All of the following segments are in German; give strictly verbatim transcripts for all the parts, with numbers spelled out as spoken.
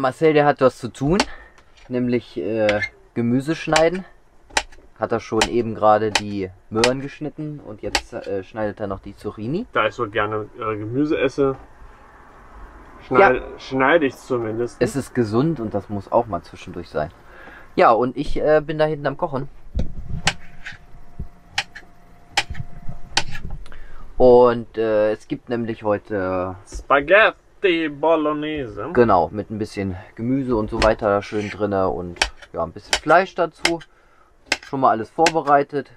Marcel, der hat was zu tun, nämlich äh, Gemüse schneiden. Hat er schon eben gerade die Möhren geschnitten und jetzt äh, schneidet er noch die Zucchini. Da ich so gerne äh, Gemüse esse, schneid, ja. schneide ich es zumindest. Es ist gesund und das muss auch mal zwischendurch sein. Ja, und ich äh, bin da hinten am Kochen. Und äh, es gibt nämlich heute Spaghetti Bolognese. Genau, mit ein bisschen Gemüse und so weiter da schön drin und ja, ein bisschen Fleisch dazu. Schon mal alles vorbereitet.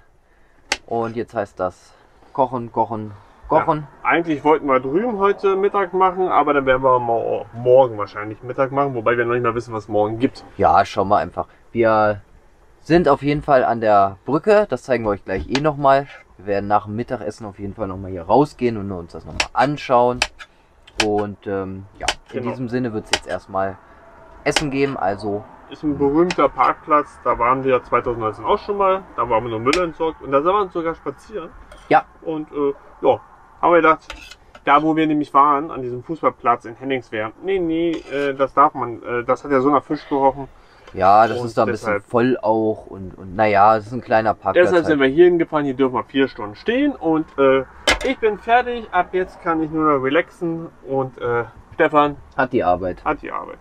Und jetzt heißt das kochen, kochen, kochen. Ja, eigentlich wollten wir drüben heute Mittag machen, aber dann werden wir mal morgen wahrscheinlich Mittag machen, wobei wir noch nicht mal wissen, was morgen gibt. Ja, schauen wir einfach. Wir sind auf jeden Fall an der Brücke, das zeigen wir euch gleich eh nochmal. Wir werden nach dem Mittagessen auf jeden Fall nochmal hier rausgehen und uns das nochmal anschauen. Und ähm, ja, in genau. diesem Sinne wird es jetzt erstmal Essen geben. Also ist ein berühmter Parkplatz, da waren wir zwanzig neunzehn auch schon mal. Da waren wir nur Müll entsorgt und da sind wir sogar spazieren. Ja. Und äh, ja, haben wir gedacht, da wo wir nämlich waren, an diesem Fußballplatz in Henningsvär, nee, nee, äh, das darf man, äh, das hat ja so nach Fisch gerochen. Ja, das und ist da ein bisschen voll auch und, und naja, es ist ein kleiner Parkplatz. Deshalb sind wir hier hingefahren, hier dürfen wir vier Stunden stehen und äh, ich bin fertig, ab jetzt kann ich nur noch relaxen und äh, Stefan hat die Arbeit. Hat die Arbeit.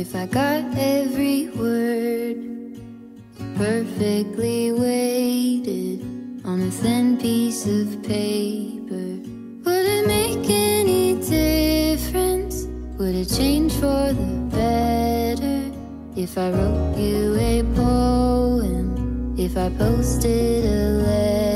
If I got every word perfectly weighted on a thin piece of paper, would it make any difference? Would it change for the better? If I wrote you a poem, if I posted a letter.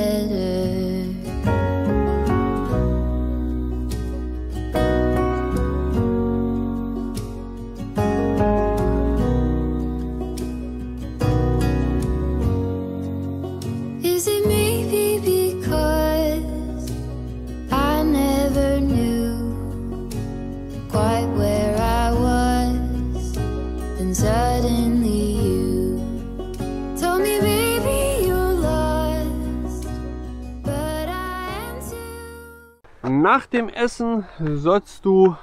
Nach dem Essen sollst du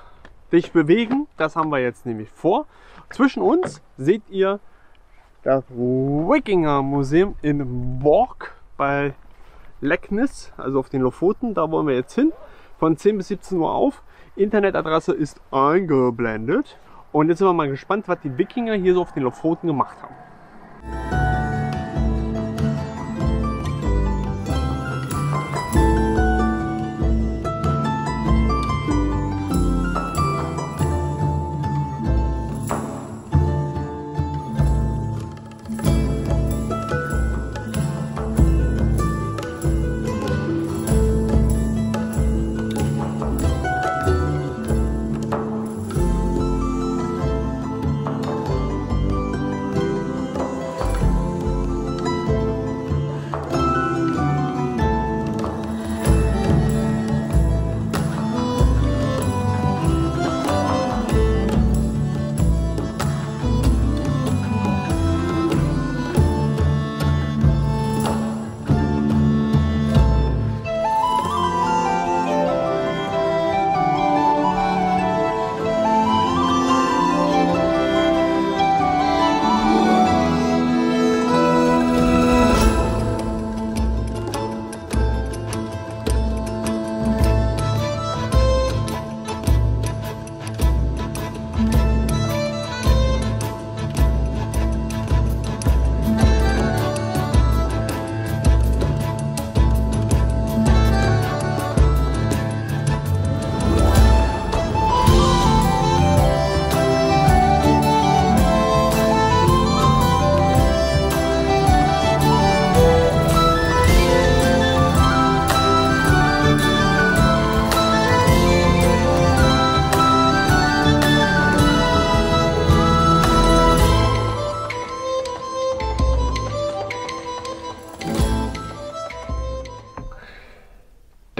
dich bewegen, das haben wir jetzt nämlich vor. Zwischen uns seht ihr das Wikinger Museum in Borg bei Leknes, also auf den Lofoten, da wollen wir jetzt hin. Von zehn bis siebzehn Uhr auf, Internetadresse ist eingeblendet. Und jetzt sind wir mal gespannt, was die Wikinger hier so auf den Lofoten gemacht haben.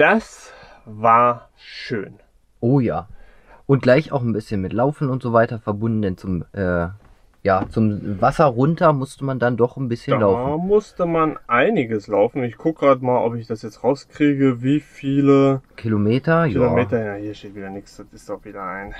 Das war schön. Oh ja. Und gleich auch ein bisschen mit Laufen und so weiter verbunden, denn zum, äh, ja, zum Wasser runter musste man dann doch ein bisschen da laufen. Da musste man einiges laufen. Ich gucke gerade mal, ob ich das jetzt rauskriege, wie viele Kilometer. Kilometer, ja, ja hier steht wieder nichts, das ist doch wieder ein...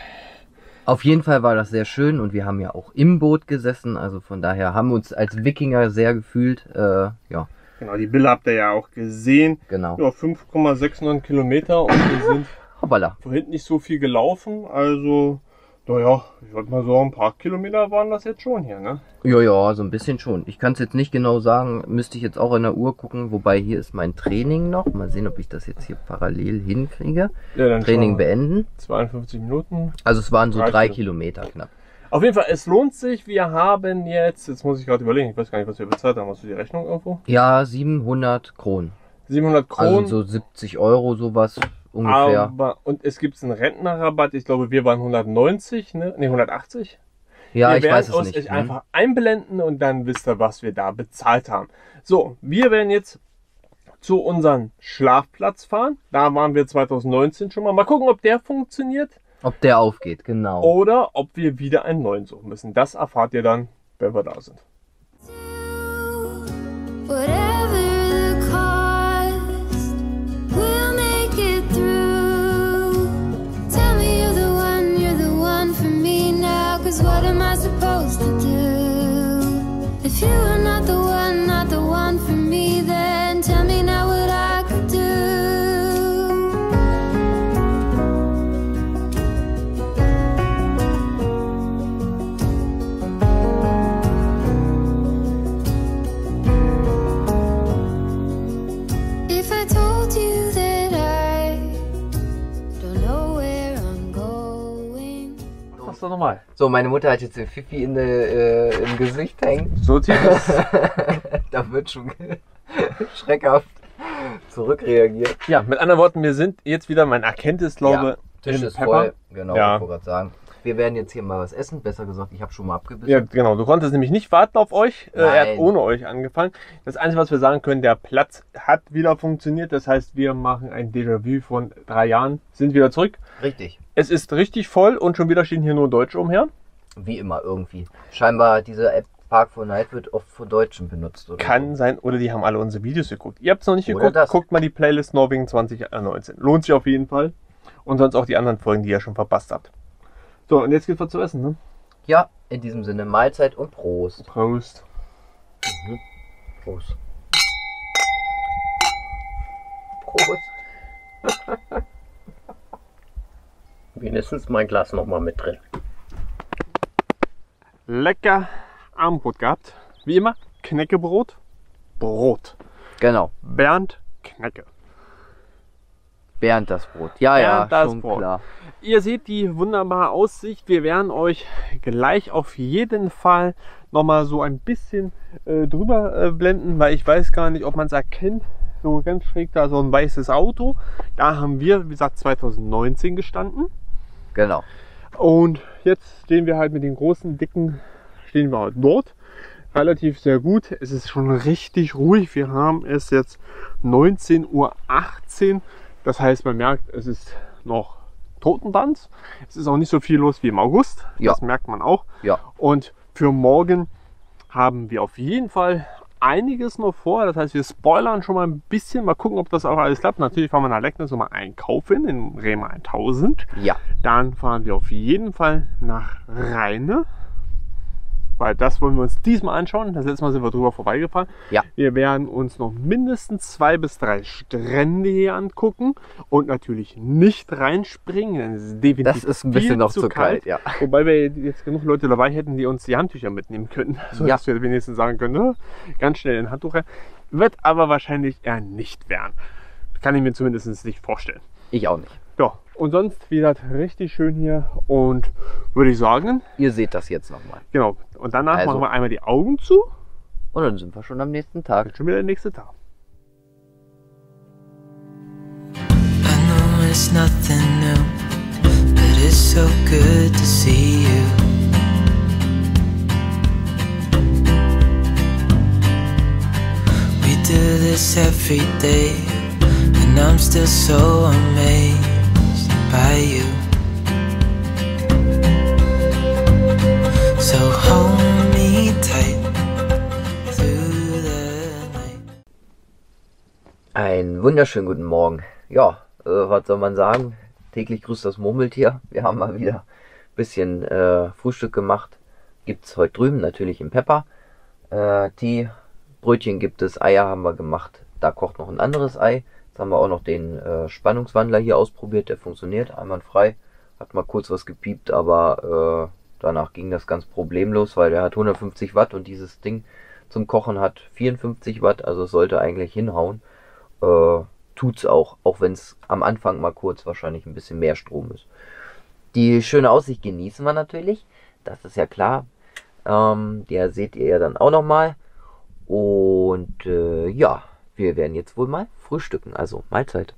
Auf jeden Fall war das sehr schön und wir haben ja auch im Boot gesessen, also von daher haben wir uns als Wikinger sehr gefühlt, äh, ja. Genau, die Bilder habt ihr ja auch gesehen. Genau. Ja, fünf Komma neunundsechzig Kilometer und wir sind hoppala vorhin nicht so viel gelaufen, also, naja, ich würde mal sagen, ein paar Kilometer waren das jetzt schon hier, ne? Ja, ja, so ein bisschen schon. Ich kann es jetzt nicht genau sagen, müsste ich jetzt auch in der Uhr gucken, wobei hier ist mein Training noch. Mal sehen, ob ich das jetzt hier parallel hinkriege. Ja, dann Training beenden. zweiundfünfzig Minuten. Also es waren so drei Kilometer knapp. Auf jeden Fall, es lohnt sich. Wir haben jetzt, jetzt muss ich gerade überlegen, ich weiß gar nicht, was wir bezahlt haben. Hast du die Rechnung irgendwo? Ja, siebenhundert Kronen. siebenhundert Kronen. Also so siebzig Euro sowas. Ungefähr. Aber, und es gibt einen Rentnerrabatt, ich glaube wir waren hundertneunzig, ne? Ne, hundertachtzig. Ja, wir ich weiß es nicht. Wir werden euch einfach einblenden und dann wisst ihr, was wir da bezahlt haben. So, wir werden jetzt zu unserem Schlafplatz fahren. Da waren wir zweitausendneunzehn schon mal. Mal gucken, ob der funktioniert. Ob der aufgeht, genau. Oder ob wir wieder einen neuen suchen müssen. Das erfahrt ihr dann, wenn wir da sind. If you are not the one, not the one for me, then tell me now what I could do. If I told you that I don't know where I'm going. Was doch nochmal? So, meine Mutter hat jetzt den Fifi in de, äh, im Gesicht hängen. So tief ist da wird schon schreckhaft zurückreagiert. Ja, mit anderen Worten, wir sind jetzt wieder, man erkennt es, glaube ich, ja, Tisch ist Pepper voll, genau, ja. Ich wollte gerade sagen. Wir werden jetzt hier mal was essen, besser gesagt, ich habe schon mal abgebissen. Ja, genau, du konntest nämlich nicht warten auf euch, Nein. Er hat ohne euch angefangen. Das Einzige, was wir sagen können, der Platz hat wieder funktioniert, das heißt, wir machen ein Déjà-vu von drei Jahren, sind wieder zurück. Richtig. Es ist richtig voll und schon wieder stehen hier nur Deutsche umher. Wie immer irgendwie. Scheinbar diese App Park for Night wird oft von Deutschen benutzt. Oder Kann so. sein, oder die haben alle unsere Videos geguckt. Ihr habt es noch nicht oder geguckt, das. Guckt mal die Playlist Norwegen zweitausendneunzehn. Lohnt sich auf jeden Fall. Und sonst auch die anderen Folgen, die ihr schon verpasst habt. So, und jetzt geht's was zu essen, ne? Ja, in diesem Sinne Mahlzeit und Prost. Prost. Mhm. Prost. Prost. Wenigstens mein Glas nochmal mit drin. Lecker Abendbrot gehabt. Wie immer, Knäckebrot, Brot. Genau. Bernd Knecke. Bernd das Brot. Ja, ja, das schon Brot. Klar. Ihr seht die wunderbare Aussicht. Wir werden euch gleich auf jeden Fall nochmal so ein bisschen äh, drüber äh, blenden, weil ich weiß gar nicht, ob man es erkennt. So ganz schräg da so ein weißes Auto. Da haben wir, wie gesagt, zweitausendneunzehn gestanden. Genau. Und jetzt stehen wir halt mit den großen, dicken, stehen wir halt dort. Relativ sehr gut. Es ist schon richtig ruhig. Wir haben es jetzt neunzehn Uhr achtzehn. Das heißt, man merkt, es ist noch Totentanz. Es ist auch nicht so viel los wie im August. Ja. Das merkt man auch. Ja. Und für morgen haben wir auf jeden Fall einiges noch vor. Das heißt, wir spoilern schon mal ein bisschen. Mal gucken, ob das auch alles klappt. Natürlich fahren wir nach Leknes nochmal einkaufen in Rema tausend. Ja. Dann fahren wir auf jeden Fall nach Reine. Weil das wollen wir uns diesmal anschauen. Das letzte Mal sind wir drüber vorbeigefahren. Ja. Wir werden uns noch mindestens zwei bis drei Strände hier angucken und natürlich nicht reinspringen. Denn es ist definitiv das ist ein bisschen noch zu kalt. kalt ja. Wobei wir jetzt genug Leute dabei hätten, die uns die Handtücher mitnehmen könnten. So ja. Dass wir wenigstens sagen können, ganz schnell ein Handtuch rein. Wird aber wahrscheinlich eher nicht werden. Kann ich mir zumindest nicht vorstellen. Ich auch nicht. Ja. Und sonst, wie gesagt, richtig schön hier und würde ich sagen... Ihr seht das jetzt nochmal. Genau. Und danach also. machen wir einmal die Augen zu. Und dann sind wir schon am nächsten Tag. Jetzt schon wieder der nächste Tag. I know it's nothing new, but it's so good to see you. We do this every day. And I'm still so amazed by you. So hold me tight through the night. Einen wunderschönen guten Morgen. Ja, äh, was soll man sagen? Täglich grüßt das Murmeltier. Wir haben mal wieder ein bisschen äh, Frühstück gemacht. Gibt es heute drüben natürlich im Pepper. Äh, Tee, Brötchen gibt es, Eier haben wir gemacht. Da kocht noch ein anderes Ei. Jetzt haben wir auch noch den äh, Spannungswandler hier ausprobiert. Der funktioniert einwandfrei. Hat mal kurz was gepiept, aber äh, danach ging das ganz problemlos, weil der hat hundertfünfzig Watt und dieses Ding zum Kochen hat vierundfünfzig Watt. Also es sollte eigentlich hinhauen. Äh, tut's auch, auch wenn es am Anfang mal kurz wahrscheinlich ein bisschen mehr Strom ist. Die schöne Aussicht genießen wir natürlich. Das ist ja klar. Ähm, der seht ihr ja dann auch nochmal. Und äh, ja, wir werden jetzt wohl mal frühstücken. Also Mahlzeit.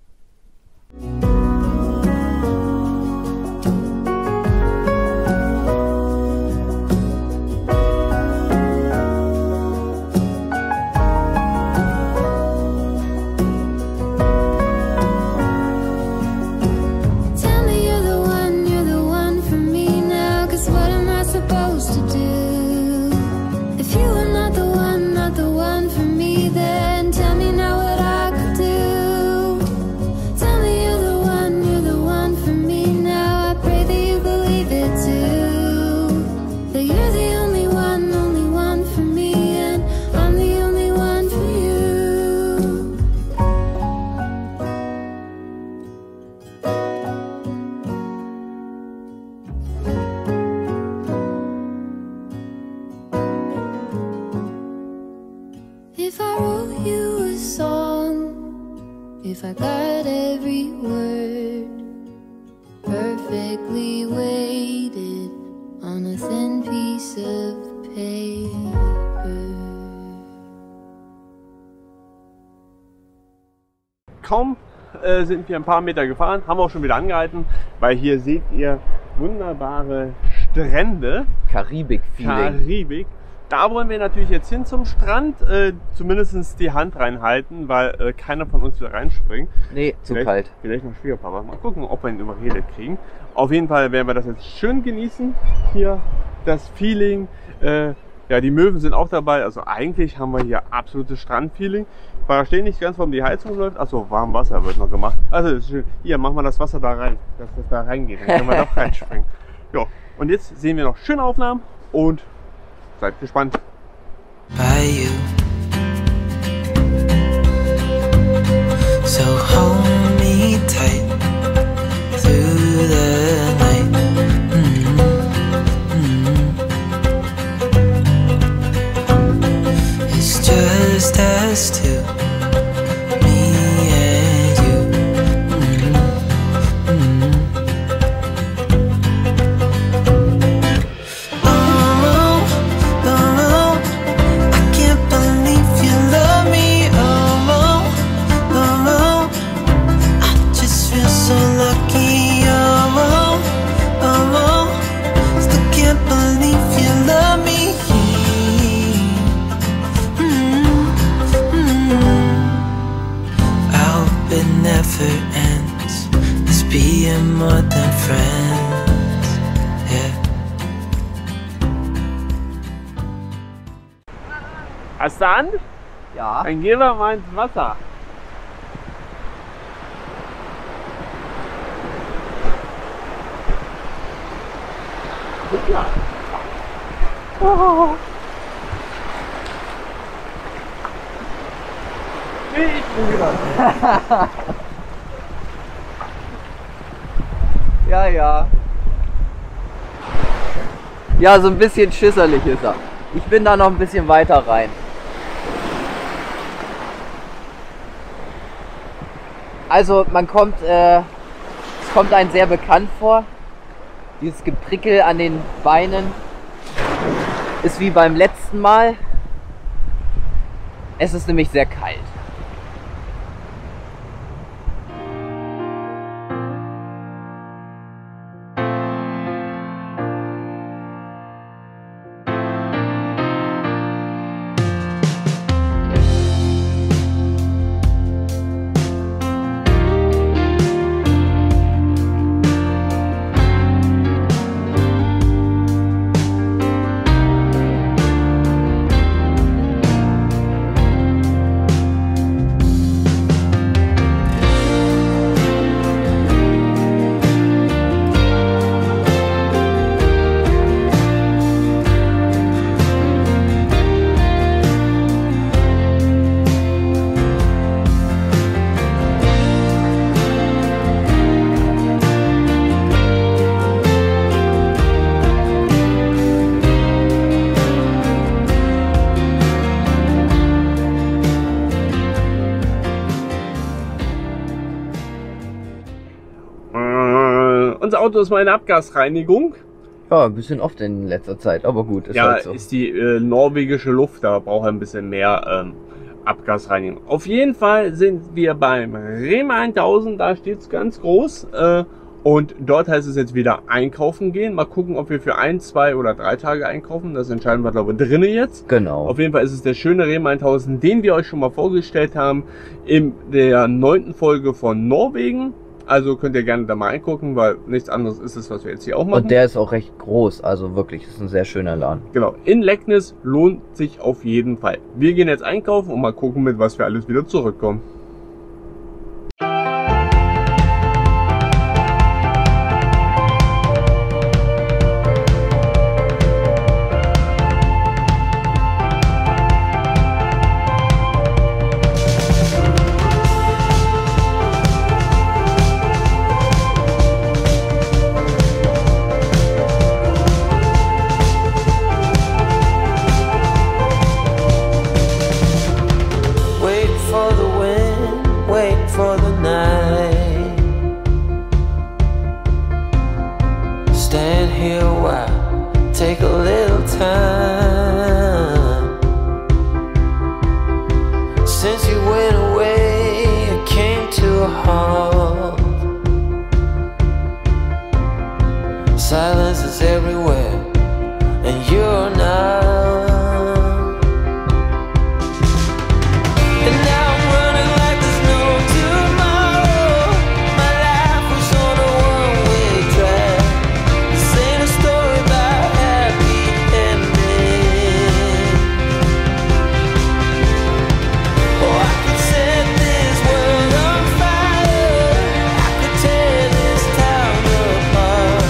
Kaum äh, sind wir ein paar Meter gefahren, haben auch schon wieder angehalten, weil hier seht ihr wunderbare Strände. Karibik-Feeling. Karibik. Da wollen wir natürlich jetzt hin zum Strand, äh, zumindest die Hand reinhalten, weil äh, keiner von uns wieder reinspringt. Nee, zu vielleicht, kalt. Vielleicht noch Schwiegerpapa. Mal gucken, ob wir ihn überredet kriegen. Auf jeden Fall werden wir das jetzt schön genießen. Hier das Feeling. Äh, ja, die Möwen sind auch dabei. Also eigentlich haben wir hier absolutes Strandfeeling. Ich verstehe nicht ganz, warum die Heizung läuft. Achso, warm Wasser wird noch gemacht. Also das ist schön. Hier, machen wir das Wasser da rein, dass das da reingeht. Dann können wir doch reinspringen. Ja, und jetzt sehen wir noch schöne Aufnahmen und seid gespannt. Bye. So hold me tight through the night. Mm-hmm. It's just us two, me and you. Mm-hmm. Mm-hmm. Hast du an? Ja. Dann gehen wir mal ins Wasser. Oh. Ich bin wieder. Ja, ja. Ja, so ein bisschen schisserlich ist er. Ich bin da noch ein bisschen weiter rein. Also man kommt, äh, es kommt einem sehr bekannt vor. Dieses Geprickel an den Beinen ist wie beim letzten Mal. Es ist nämlich sehr kalt. unser Auto ist mal eine Abgasreinigung. Ja, ein bisschen oft in letzter Zeit, aber gut, ist ja halt so. Ist die äh, norwegische Luft, da braucht er ein bisschen mehr ähm, Abgasreinigung. Auf jeden Fall sind wir beim Rema tausend, da steht es ganz groß. Äh, und dort heißt es jetzt wieder einkaufen gehen. Mal gucken, ob wir für ein, zwei oder drei Tage einkaufen. Das entscheiden wir, glaube ich, drinnen jetzt. Genau. Auf jeden Fall ist es der schöne Rema tausend, den wir euch schon mal vorgestellt haben in der neunten Folge von Norwegen. Also könnt ihr gerne da mal reingucken, weil nichts anderes ist es, was wir jetzt hier auch machen. Und der ist auch recht groß, also wirklich, das ist ein sehr schöner Laden. Genau, in Leknes lohnt sich auf jeden Fall. Wir gehen jetzt einkaufen und mal gucken, mit was wir alles wieder zurückkommen. Silence is everywhere, and you're not. And now I'm running like there's no tomorrow. My life was on a one-way track. This ain't a story about happy ending. Oh, I could set this world on fire. I could tear this town apart.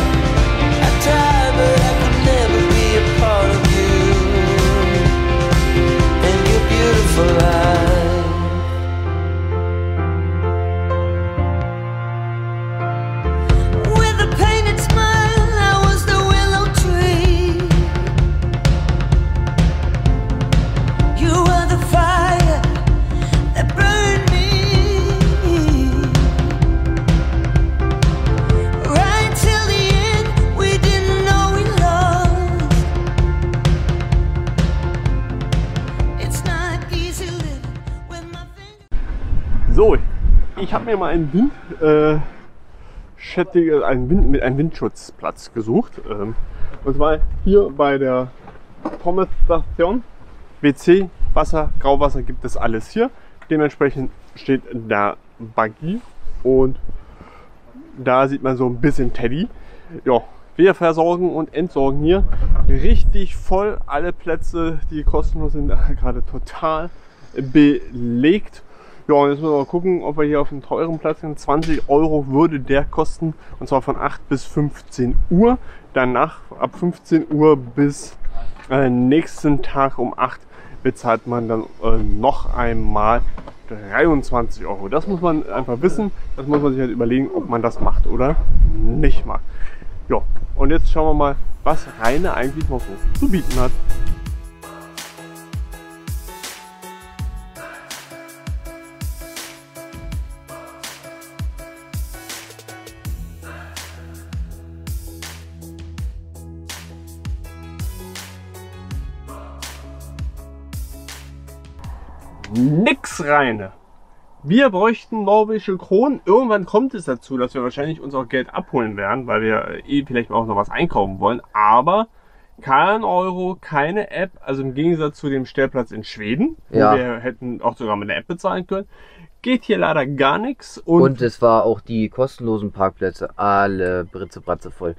So, ich habe mir mal einen, Wind, äh, Schättige, einen, Wind, mit einem Windschutzplatz gesucht. Ähm, und zwar hier bei der Pommes-Station. W C, Wasser, Grauwasser gibt es alles hier. Dementsprechend steht da Buggy und da sieht man so ein bisschen Teddy. Ja, wir versorgen und entsorgen hier richtig voll. Alle Plätze, die kostenlos sind, gerade total belegt. Ja, und jetzt müssen wir mal gucken, ob wir hier auf einen teuren Platz sind. zwanzig Euro würde der kosten, und zwar von acht bis fünfzehn Uhr. Danach ab fünfzehn Uhr bis äh, nächsten Tag um acht bezahlt man dann äh, noch einmal dreiundzwanzig Euro. Das muss man einfach wissen. Das muss man sich halt überlegen, ob man das macht oder nicht macht. Ja, und jetzt schauen wir mal, was Reine eigentlich noch so zu bieten hat. Nix Reine. Wir bräuchten norwegische Kronen. Irgendwann kommt es dazu, dass wir wahrscheinlich uns auch Geld abholen werden, weil wir eh vielleicht auch noch was einkaufen wollen. Aber kein Euro, keine App. Also im Gegensatz zu dem Stellplatz in Schweden, ja, wo wir hätten auch sogar mit einer App bezahlen können, geht hier leider gar nichts. Und, und es war auch die kostenlosen Parkplätze alle britzebratze voll.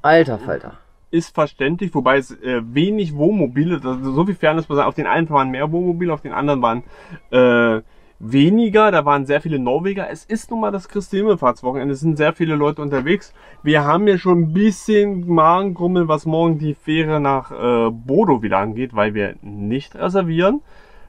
Alter Falter. Ist verständlich, wobei es äh, wenig Wohnmobile, das, so viel Fairness muss man sagen, auf den einen waren mehr Wohnmobile, auf den anderen waren äh, weniger, da waren sehr viele Norweger. Es ist nun mal das Christi Himmelfahrtswochenende, es sind sehr viele Leute unterwegs. Wir haben hier schon ein bisschen Magengrummeln, was morgen die Fähre nach äh, Bodø wieder angeht, weil wir nicht reservieren,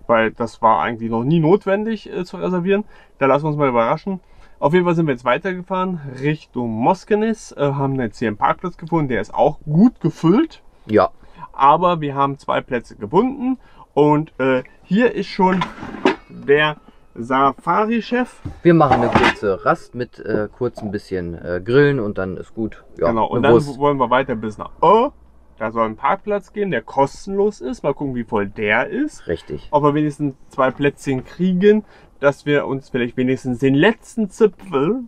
weil das war eigentlich noch nie notwendig äh, zu reservieren. Da lassen wir uns mal überraschen. Auf jeden Fall sind wir jetzt weitergefahren Richtung Moskenes, äh, haben jetzt hier einen Parkplatz gefunden, der ist auch gut gefüllt. Ja. Aber wir haben zwei Plätze gebunden und äh, hier ist schon der Safari-Chef. Wir machen eine kurze Rast mit äh, kurz ein bisschen äh, Grillen und dann ist gut. Ja, genau, und dann Wurst. Wollen wir weiter bis nach Ö. Da soll ein Parkplatz gehen, der kostenlos ist. Mal gucken, wie voll der ist. Richtig. Ob wir wenigstens zwei Plätzchen kriegen, dass wir uns vielleicht wenigstens den letzten Zipfel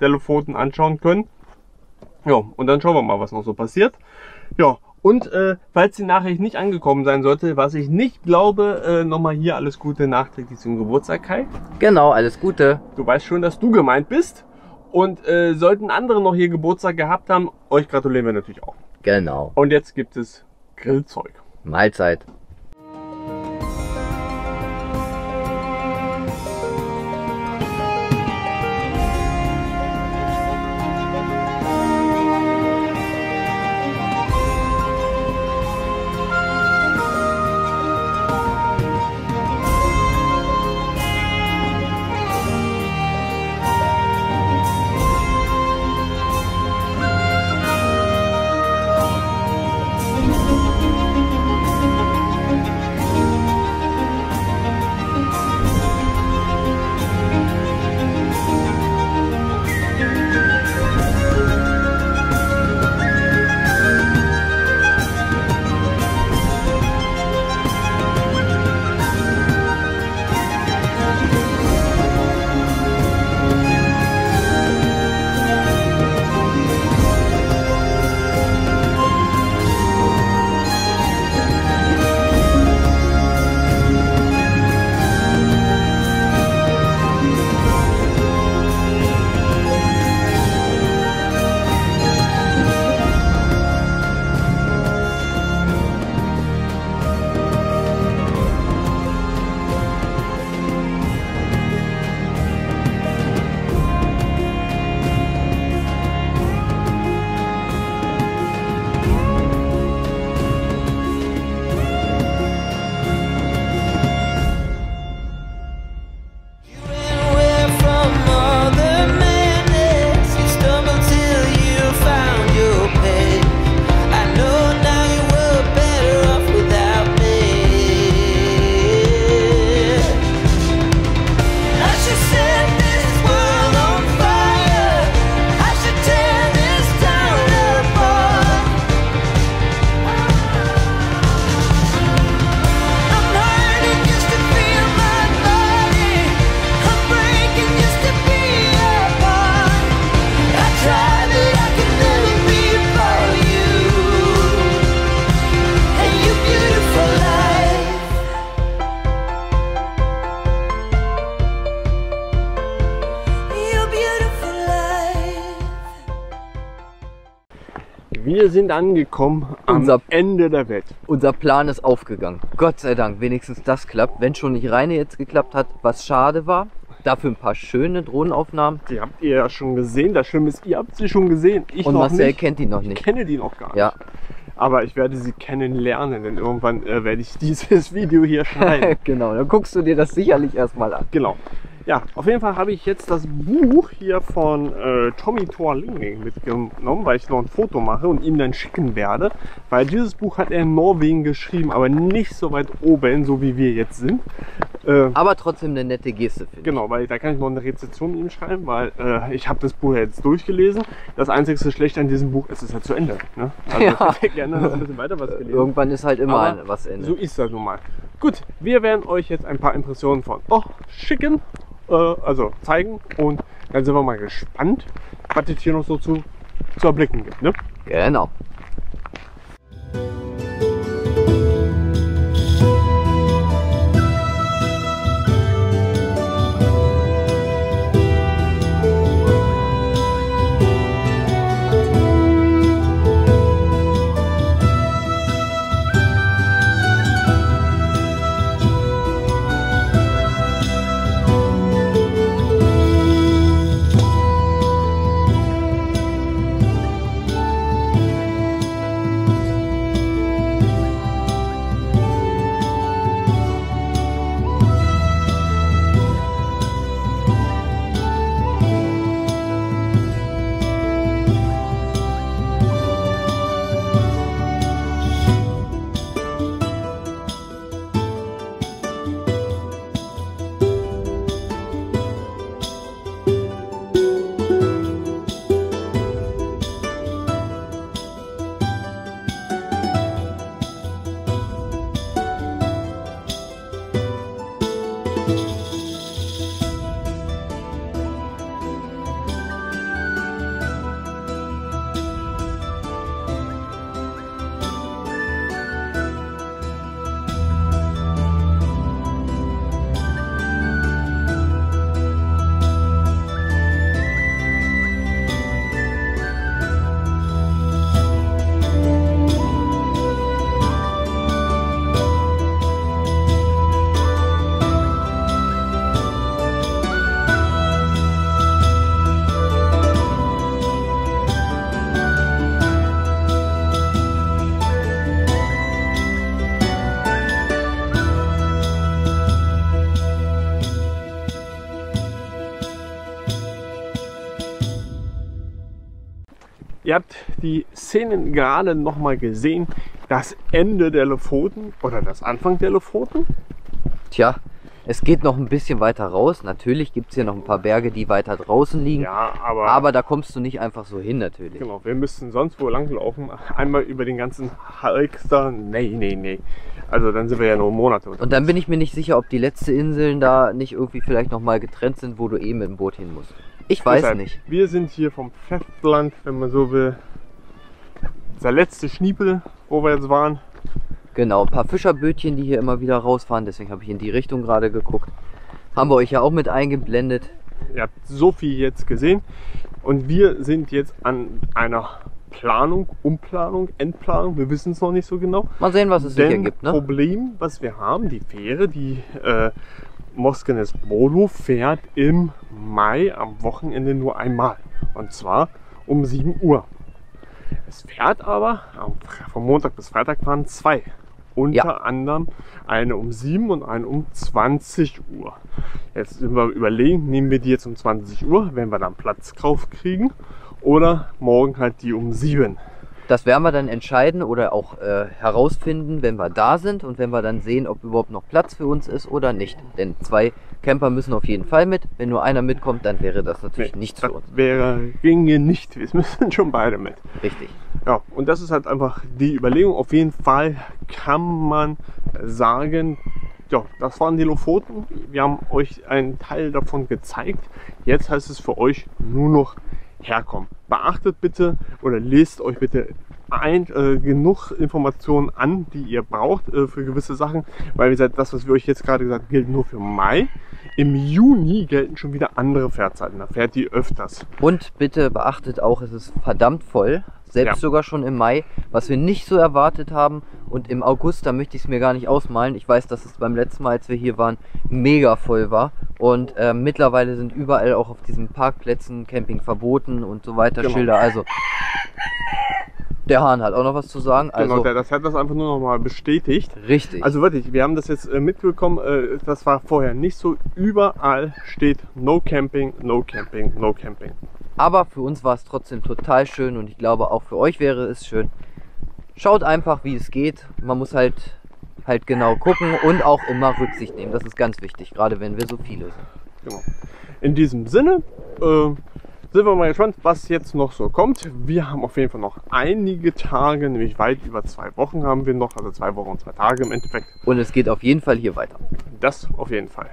der Lofoten anschauen können. Ja, und dann schauen wir mal, was noch so passiert. Ja, und äh, falls die Nachricht nicht angekommen sein sollte, was ich nicht glaube, äh, nochmal hier alles Gute nachträglich zum Geburtstag, Kai. Genau, alles Gute. Du weißt schon, dass du gemeint bist. Und äh, sollten andere noch hier Geburtstag gehabt haben, euch gratulieren wir natürlich auch. Genau. Und jetzt gibt es Grillzeug. Mahlzeit. Wir sind angekommen am unser, Ende der Welt. Unser Plan ist aufgegangen. Gott sei Dank, wenigstens das klappt. Wenn schon nicht Reine jetzt geklappt hat, was schade war. Dafür ein paar schöne Drohnenaufnahmen. Die habt ihr ja schon gesehen. Das Schlimme ist, ihr habt sie schon gesehen. Ich Und noch Marcel nicht. kennt die noch nicht. Ich kenne die noch gar nicht. Ja. Aber ich werde sie kennenlernen, denn irgendwann äh, werde ich dieses Video hier schneiden. Genau, dann guckst du dir das sicherlich erstmal an. Genau. Ja, auf jeden Fall habe ich jetzt das Buch hier von äh, Tommy Thorling mitgenommen, weil ich noch ein Foto mache und ihm dann schicken werde. Weil dieses Buch hat er in Norwegen geschrieben, aber nicht so weit oben, so wie wir jetzt sind. Äh, aber trotzdem eine nette Geste, finde ich. Genau, weil da kann ich noch eine Rezension ihm schreiben, weil äh, ich habe das Buch jetzt durchgelesen. Das einzigste Schlechte an diesem Buch ist, es ist halt zu Ende. Ne? Also ja. Ich hätte gerne noch ein bisschen weiter was gelesen. Irgendwann ist halt immer aber was Ende. So ist das nun mal. Gut, wir werden euch jetzt ein paar Impressionen von Och schicken. Also zeigen und dann sind wir mal gespannt, was es hier noch so zu, zu erblicken gibt. Ne? Genau. Ihr habt die Szenen gerade noch mal gesehen, das Ende der Lofoten oder das Anfang der Lofoten. Tja, es geht noch ein bisschen weiter raus. Natürlich gibt es hier noch ein paar Berge, die weiter draußen liegen. Ja, aber, aber da kommst du nicht einfach so hin natürlich. Genau, wir müssten sonst wo lang laufen. Einmal über den ganzen Halster. Nee, nee, nee. Also dann sind wir ja nur Monate unterwegs. Und dann bin ich mir nicht sicher, ob die letzten Inseln da nicht irgendwie vielleicht noch mal getrennt sind, wo du eh mit dem Boot hin musst. Ich weiß Deshalb, nicht. Wir sind hier vom Festland, wenn man so will. Der letzte Schniepel, wo wir jetzt waren. Genau, ein paar Fischerbötchen, die hier immer wieder rausfahren. Deswegen habe ich in die Richtung gerade geguckt. Haben wir euch ja auch mit eingeblendet. Ihr habt so viel jetzt gesehen. Und wir sind jetzt an einer Planung, Umplanung, Endplanung. Wir wissen es noch nicht so genau. Mal sehen, was es Denn hier gibt. Das ne? Problem, was wir haben, die Fähre, die... Äh, Moskenes Bodo fährt im Mai am Wochenende nur einmal, und zwar um sieben Uhr. Es fährt aber, vom Montag bis Freitag fahren zwei, unter ja. anderem eine um sieben und eine um zwanzig Uhr. Jetzt sind wir überlegen, nehmen wir die jetzt um zwanzig Uhr, wenn wir dann Platz drauf kriegen, oder morgen halt die um sieben. Das werden wir dann entscheiden oder auch äh, herausfinden, wenn wir da sind und wenn wir dann sehen, ob überhaupt noch Platz für uns ist oder nicht. Denn zwei Camper müssen auf jeden Fall mit. Wenn nur einer mitkommt, dann wäre das natürlich nee, nichts für uns. Wäre ginge nicht. Wir müssen schon beide mit. Richtig. Ja, und das ist halt einfach die Überlegung. Auf jeden Fall kann man sagen, ja, das waren die Lofoten. Wir haben euch einen Teil davon gezeigt. Jetzt heißt es für euch nur noch herkommen. Beachtet bitte oder lest euch bitte ein, äh, genug Informationen an, die ihr braucht äh, für gewisse Sachen, weil wie gesagt, das, was wir euch jetzt gerade gesagt haben, gilt nur für Mai. Im Juni gelten schon wieder andere Fährzeiten, da fährt die öfters. Und bitte beachtet auch, es ist verdammt voll, selbst ja. sogar schon im Mai, was wir nicht so erwartet haben. Und im August, da möchte ich es mir gar nicht ausmalen. Ich weiß, dass es beim letzten Mal, als wir hier waren, mega voll war. Und äh, mittlerweile sind überall auch auf diesen Parkplätzen Camping verboten und so weiter genau. Schilder. Also der Hahn hat auch noch was zu sagen. Also, genau, der, das hat das einfach nur noch mal bestätigt. Richtig. Also wirklich, wir haben das jetzt äh, mitbekommen, äh, das war vorher nicht so. Überall steht No Camping, No Camping, No Camping. Aber für uns war es trotzdem total schön und ich glaube auch für euch wäre es schön. Schaut einfach, wie es geht. Man muss halt, halt genau gucken und auch immer Rücksicht nehmen. Das ist ganz wichtig, gerade wenn wir so viele sind. Genau. In diesem Sinne äh, sind wir mal gespannt, was jetzt noch so kommt. Wir haben auf jeden Fall noch einige Tage, nämlich weit über zwei Wochen haben wir noch. Also zwei Wochen und zwei Tage im Endeffekt. Und es geht auf jeden Fall hier weiter. Das auf jeden Fall.